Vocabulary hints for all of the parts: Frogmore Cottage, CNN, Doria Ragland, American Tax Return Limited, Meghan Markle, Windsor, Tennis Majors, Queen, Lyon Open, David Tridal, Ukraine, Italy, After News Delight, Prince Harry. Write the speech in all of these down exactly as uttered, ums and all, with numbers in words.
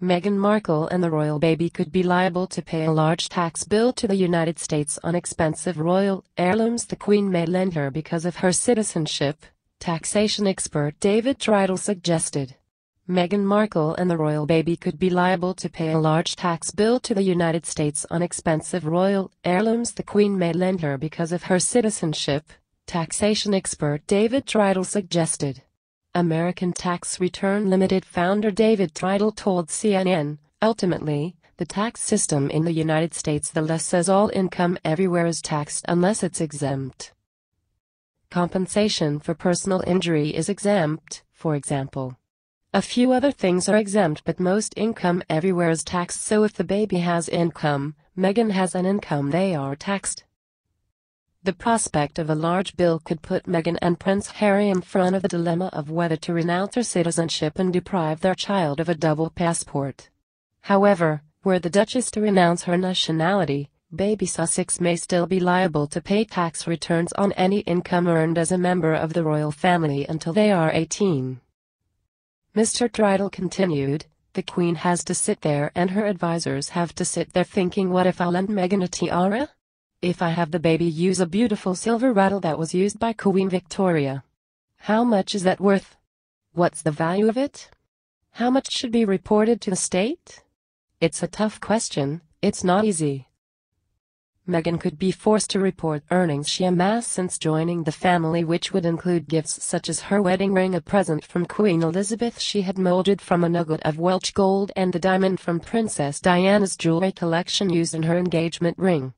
Meghan Markle and the royal baby could be liable to pay a large tax bill to the United States on expensive royal heirlooms the Queen may lend her because of her citizenship, taxation expert David Tridal suggested. Meghan Markle and the royal baby could be liable to pay a large tax bill to the United States on expensive royal heirlooms the Queen may lend her because of her citizenship, taxation expert David Tridal suggested. American Tax Return Limited founder David Tridal told C N N, "Ultimately, the tax system in the United States the law says all income everywhere is taxed unless it's exempt. Compensation for personal injury is exempt, for example. A few other things are exempt, but most income everywhere is taxed, so if the baby has income, Meghan has an income, they are taxed." The prospect of a large bill could put Meghan and Prince Harry in front of the dilemma of whether to renounce their citizenship and deprive their child of a double passport. However, were the Duchess to renounce her nationality, baby Sussex may still be liable to pay tax returns on any income earned as a member of the royal family until they are eighteen. Mister Tridal continued, "The Queen has to sit there and her advisors have to sit there thinking, what if I lend Meghan a tiara? If I have the baby use a beautiful silver rattle that was used by Queen Victoria. How much is that worth? What's the value of it? How much should be reported to the state? It's a tough question, it's not easy." Meghan could be forced to report earnings she amassed since joining the family, which would include gifts such as her wedding ring, a present from Queen Elizabeth she had molded from a nugget of Welsh gold, and the diamond from Princess Diana's jewelry collection used in her engagement ring.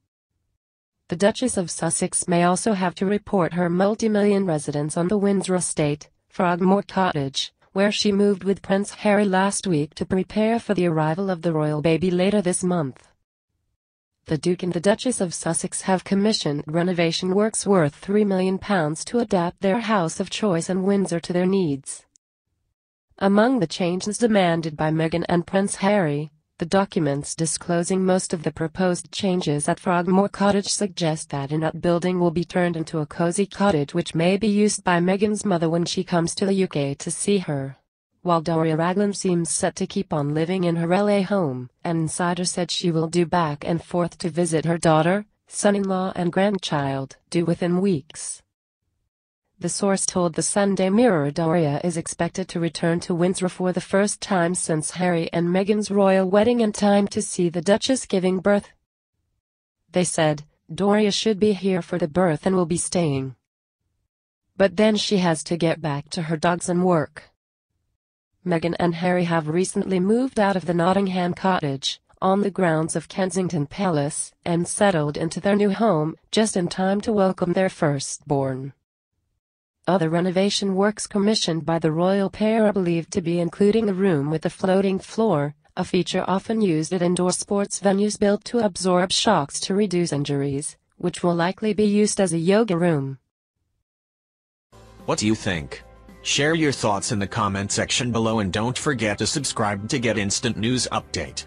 The Duchess of Sussex may also have to report her multi-million residence on the Windsor estate, Frogmore Cottage, where she moved with Prince Harry last week to prepare for the arrival of the royal baby later this month. The Duke and the Duchess of Sussex have commissioned renovation works worth three million pounds to adapt their house of choice in Windsor to their needs. Among the changes demanded by Meghan and Prince Harry, the documents disclosing most of the proposed changes at Frogmore Cottage suggest that an outbuilding will be turned into a cozy cottage which may be used by Meghan's mother when she comes to the U K to see her. While Doria Ragland seems set to keep on living in her L A home, an insider said she will do back and forth to visit her daughter, son-in-law and grandchild, due within weeks. The source told the Sunday Mirror Doria is expected to return to Windsor for the first time since Harry and Meghan's royal wedding in time to see the Duchess giving birth. "They said, Doria should be here for the birth and will be staying. But then she has to get back to her dogs and work." Meghan and Harry have recently moved out of the Nottingham cottage, on the grounds of Kensington Palace, and settled into their new home, just in time to welcome their firstborn. Other renovation works commissioned by the royal pair are believed to be including a room with a floating floor, a feature often used at indoor sports venues built to absorb shocks to reduce injuries, which will likely be used as a yoga room. What do you think? Share your thoughts in the comment section below and don't forget to subscribe to get instant news update.